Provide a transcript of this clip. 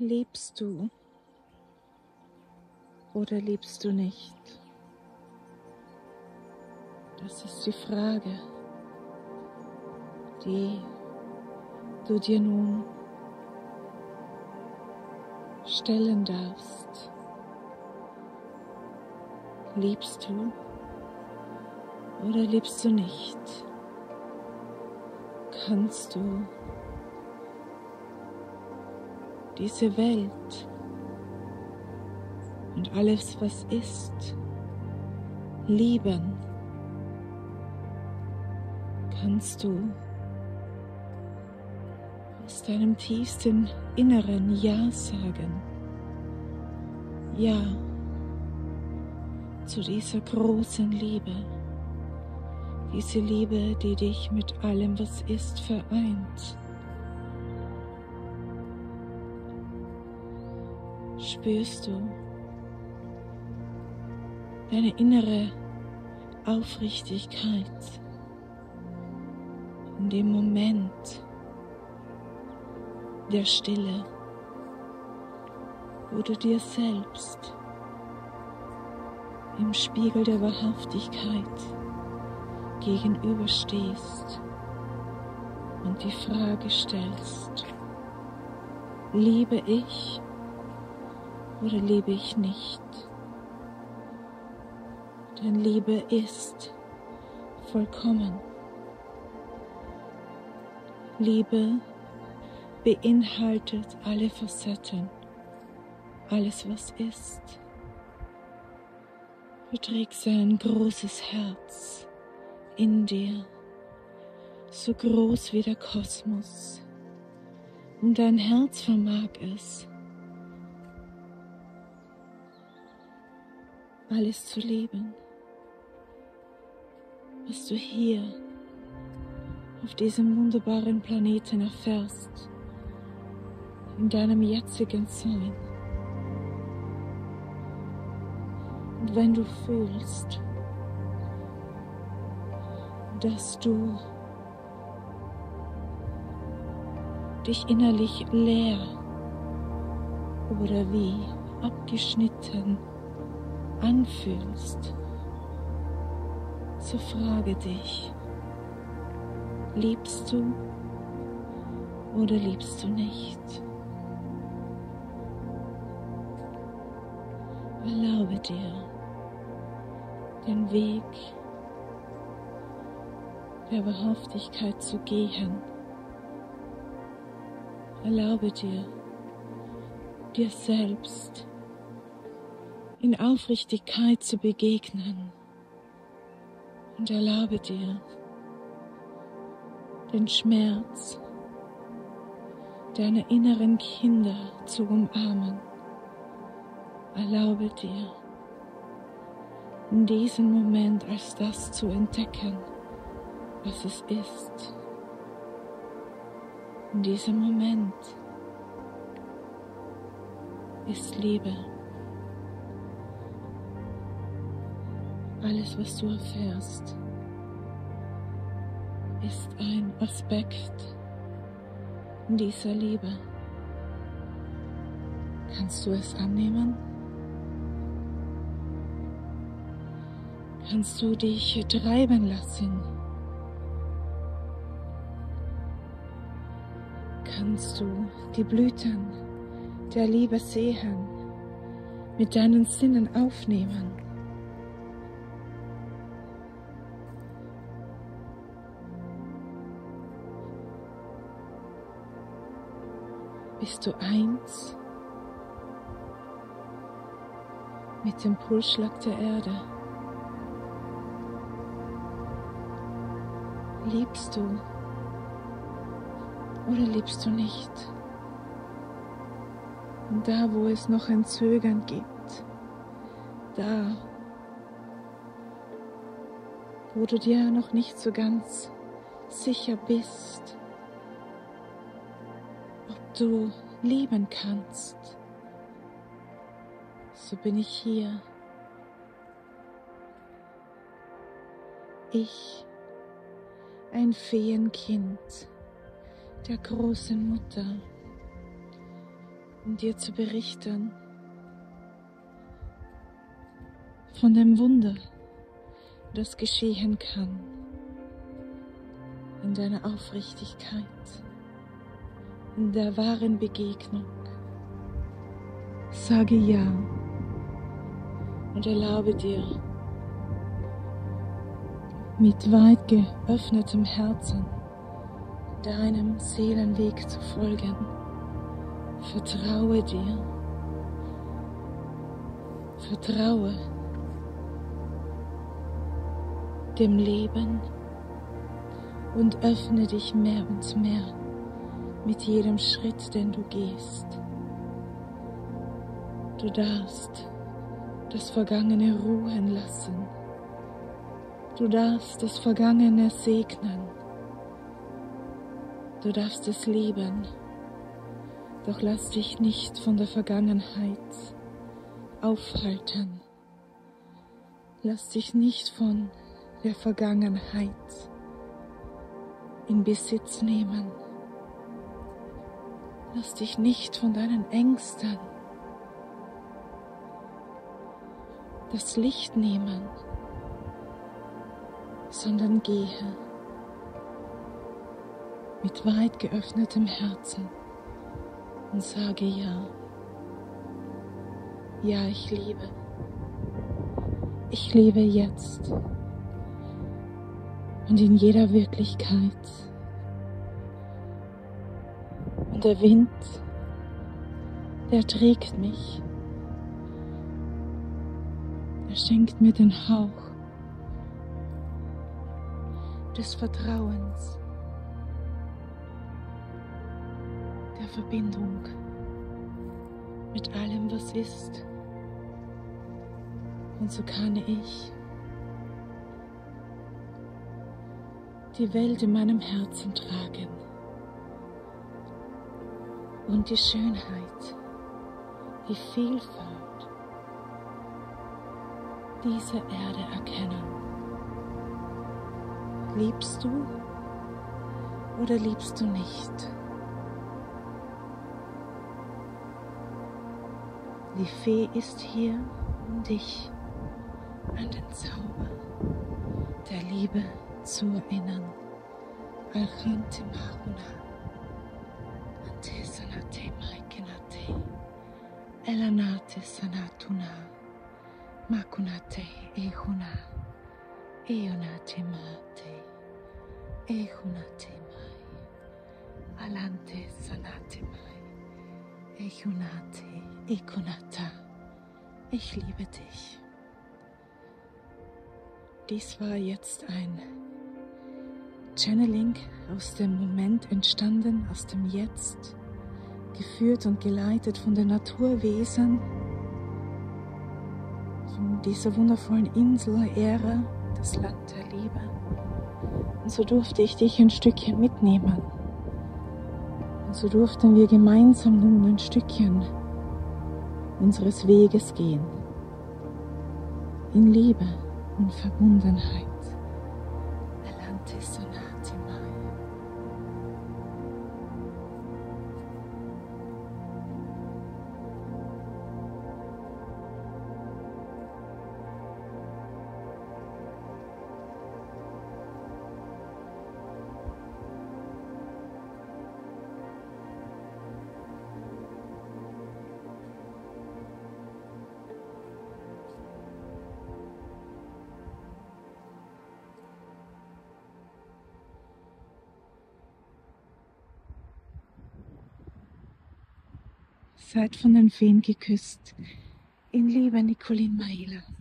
Lebst du oder lebst du nicht? Das ist die Frage, die du dir nun stellen darfst. Lebst du oder lebst du nicht? Kannst du diese Welt und alles, was ist, lieben? Kannst du aus deinem tiefsten Inneren Ja sagen? Ja zu dieser großen Liebe, diese Liebe, die dich mit allem, was ist, vereint. Spürst du deine innere Aufrichtigkeit in dem Moment der Stille, wo du dir selbst im Spiegel der Wahrhaftigkeit gegenüberstehst und die Frage stellst: Liebe ich oder liebe ich nicht? Denn Liebe ist vollkommen. Liebe beinhaltet alle Facetten, alles, was ist. Du trägst ein großes Herz in dir, so groß wie der Kosmos, und dein Herz vermag es, alles zu leben, was du hier auf diesem wunderbaren Planeten erfährst, in deinem jetzigen Sein. Und wenn du fühlst, dass du dich innerlich leer oder wie abgeschnitten anfühlst, so frage dich: Liebst du oder liebst du nicht? Erlaube dir, den Weg der Wahrhaftigkeit zu gehen. Erlaube dir, dir selbst in Aufrichtigkeit zu begegnen, und erlaube dir, den Schmerz deiner inneren Kinder zu umarmen. Erlaube dir, in diesem Moment als das zu entdecken, was es ist. In diesem Moment ist Liebe. Alles, was du erfährst, ist ein Aspekt dieser Liebe. Kannst du es annehmen? Kannst du dich treiben lassen? Kannst du die Blüten der Liebe sehen, mit deinen Sinnen aufnehmen? Bist du eins mit dem Pulsschlag der Erde? Liebst du oder liebst du nicht? Und da, wo es noch ein Zögern gibt, da, wo du dir noch nicht so ganz sicher bist, du lieben kannst, so bin ich hier. Ich, ein Feenkind der großen Mutter, um dir zu berichten von dem Wunder, das geschehen kann in deiner Aufrichtigkeit, in der wahren Begegnung. Sage ja und erlaube dir, mit weit geöffnetem Herzen deinem Seelenweg zu folgen. Vertraue dir. Vertraue dem Leben und öffne dich mehr und mehr mit jedem Schritt, den du gehst. Du darfst das Vergangene ruhen lassen. Du darfst das Vergangene segnen. Du darfst es lieben. Doch lass dich nicht von der Vergangenheit aufhalten. Lass dich nicht von der Vergangenheit in Besitz nehmen. Lass dich nicht von deinen Ängsten das Licht nehmen, sondern gehe mit weit geöffnetem Herzen und sage ja. Ja, ich liebe. Ich lebe jetzt und in jeder Wirklichkeit. Und der Wind, der trägt mich. Er schenkt mir den Hauch des Vertrauens, der Verbindung mit allem, was ist. Und so kann ich die Welt in meinem Herzen tragen und die Schönheit, die Vielfalt dieser Erde erkennen. Liebst du oder liebst du nicht? Die Fee ist hier, um dich an den Zauber der Liebe zu erinnern. Alante Sanatemai, Elanate Sanatuna, Makunate Echuna, Eonate Mate, Echunate Mai, Alante Sanatemai, Echunate Econata. Ich liebe dich. Dies war jetzt ein Channeling aus dem Moment entstanden, aus dem Jetzt, geführt und geleitet von den Naturwesen, von dieser wundervollen Insel-Ära, das Land der Liebe. Und so durfte ich dich ein Stückchen mitnehmen. Und so durften wir gemeinsam nun ein Stückchen unseres Weges gehen. In Liebe und Verbundenheit. Alante Sanatemai. Seid von den Feen geküsst. In Liebe, Nicolin Maila.